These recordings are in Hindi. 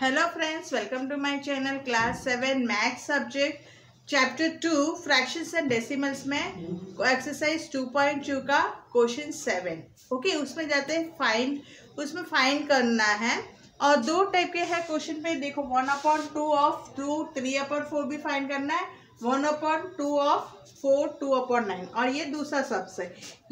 Hello friends, welcome to my channel. Class 7 maths subject chapter 2 fractions and decimals में एक्सरसाइज 2.2 का क्वेश्चन 7 ओके, उसमें जाते हैं फाइंड। उसमें फाइंड करना है और दो टाइप के है क्वेश्चन पे। देखो 1/2 ऑफ 2, 3/4 भी फाइंड करना है, 1/2 ऑफ 4, 2/9 और ये दूसरा सब्स है।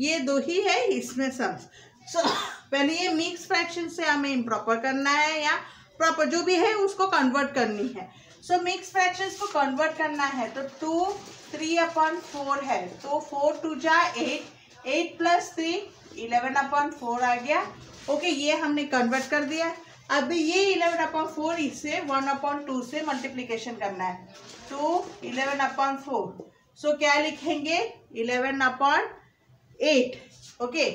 ये दो ही है इसमें सब्स। पहले ये मिक्स फ्रैक्शन से हमें इम्प्रॉपर करना है या प्रॉपर जो भी है उसको कन्वर्ट करनी है। सो मिक्स फ्रैक्शंस को कन्वर्ट करना है तो 2 3/4 है तो 4 2 जा 8, 8 + 3 11/4 आ गया। ओके, ये हमने कन्वर्ट कर दिया। अभी ये 11/4 इसे 1/2 से मल्टीप्लीकेशन करना है तो 11/4। सो क्या लिखेंगे 11/8। ओके,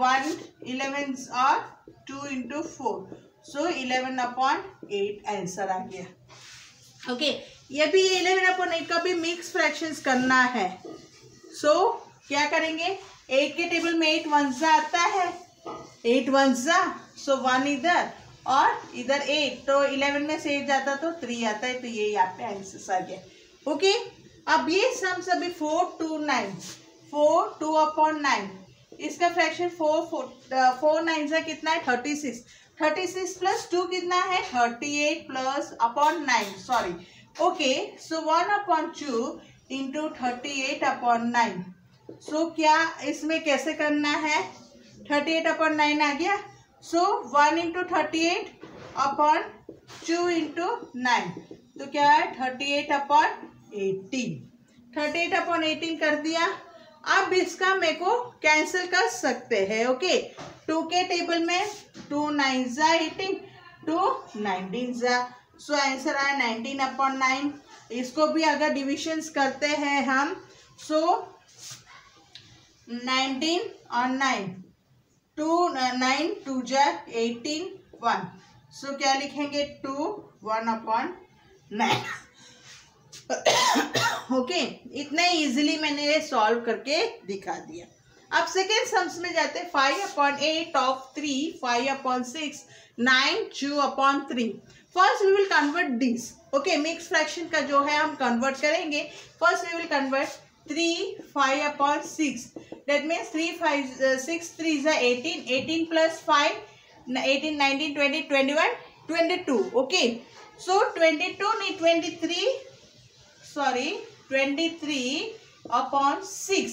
1 11 और 2 × 4 सो 11/8 आंसर आ गया। ओके, ये भी 11/8 का भी मिक्स फ्रैक्शंस करना है। सो क्या करेंगे, 8 के टेबल में 8 1s आता है, 8 1s सो 1 इधर और इधर 8 तो 11 में से 8 जाता तो 3 आता है तो ये यहाँ पे आंसर आ गया। ओके, अब ये सम्स अभी 4 2 9 4 2/9 इसका फ्रैक्शन 4 4 9 से कितना है 36, 36 प्लस 2 कितना है 38 plus upon 9 sorry. Okay, so 1/2 into 38/9। So क्या इसमें कैसे करना है, 38/9 आ गया। सो 1 इंटू 38/2 इंटू 9 तो क्या है 38/18। 38/18 कर दिया। अब इसका मेरे को कैंसिल कर सकते हैं। ओके, 2 के टेबल में 2 9s 18, 2 19s सो आंसर आया 19/9। इसको भी अगर डिविजन्स करते हैं हम सो 19 और 9 2 9 2 जा 18 1 सो क्या लिखेंगे 2 1/9। ओके, इतना इजीली मैंने ये सॉल्व करके दिखा दिया। अब सेकेंड सम्स में जाते हैं 5/8 of 3, 5/6, 9, 2/3। First we will convert this. Okay, mix fraction का जो है हम कन्वर्ट करेंगे। First we will convert 3 5/6 that means 3 5 6 3 18, 18 + 5 18 19 20 21 22। Okay, so 23/6।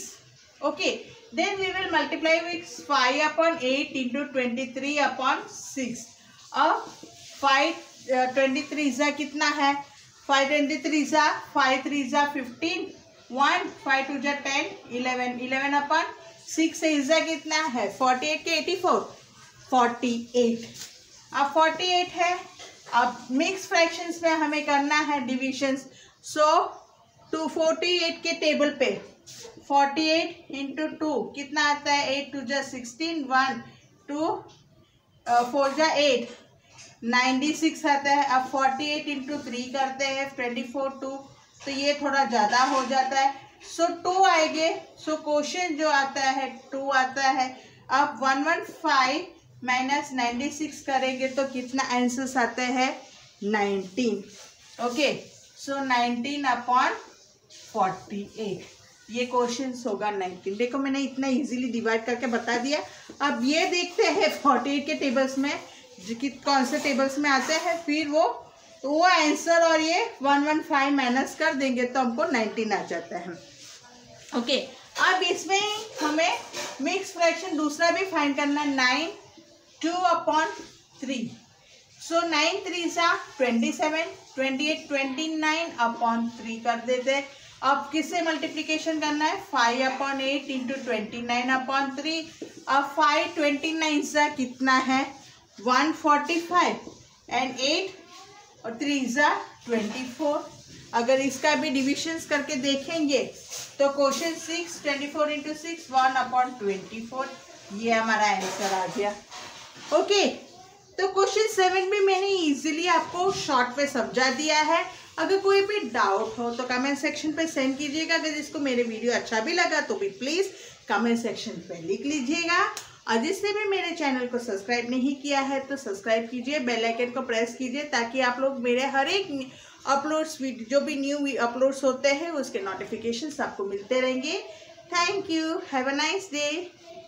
Okay, then we will multiply with 5/8 into 23/6। अब 5 23s कितना है, 5 23s 5 3s 15, 1 5 2s 10, 11 11/6 कितना है 48 के 84 48। अब 48 है। अब मिक्स फ्रैक्शंस में हमें करना है डिविजन्स। सो 248 के टेबल पे 48 इंटू 2 कितना आता है 8 2 जा 16, 1 2 4 जा 8, 96 आता है। अब 48 इंटू 3 करते हैं 24 2 तो ये थोड़ा ज़्यादा हो जाता है सो 2 आएंगे। सो क्वेश्चन जो आता है 2 आता है। अब 115 माइनस 96 करेंगे तो कितना आंसर्स आते हैं 19। ओके, सो 19/48 ये क्वेश्चन होगा 19। देखो मैंने इतना इजीली डिवाइड करके बता दिया। अब ये देखते हैं 48 के टेबल्स में कौन से टेबल्स में आते हैं, फिर वो आंसर और ये 115 माइनस कर देंगे तो हमको 19 आ जाता है। ओके, अब इसमें हमें मिक्स फ्रैक्शन दूसरा भी फाइंड करना है 9 2/3। सो 9 3s 27, 28 29/3 कर देते। अब किससे मल्टीप्लिकेशन करना है 5/8 इंटू 29/3। अब 5 29s कितना है 145 एंड 8 और 3s 24। अगर इसका भी डिविजन्स करके देखेंगे तो क्वेश्चन 6 24 इंटू 6 1/24 ये हमारा आंसर आ गया। ओके, तो क्वेश्चन 7 भी मैंने इजीली आपको शॉर्ट में समझा दिया है। अगर कोई भी डाउट हो तो कमेंट सेक्शन पे सेंड कीजिएगा। अगर जिसको मेरे वीडियो अच्छा भी लगा तो भी प्लीज़ कमेंट सेक्शन पे लिख लीजिएगा। और जिसने भी मेरे चैनल को सब्सक्राइब नहीं किया है तो सब्सक्राइब कीजिए, बेल आइकन को प्रेस कीजिए ताकि आप लोग मेरे हर एक अपलोड्स जो भी न्यू अपलोड्स होते हैं उसके नोटिफिकेशंस आपको मिलते रहेंगे। Thank you, have a nice day.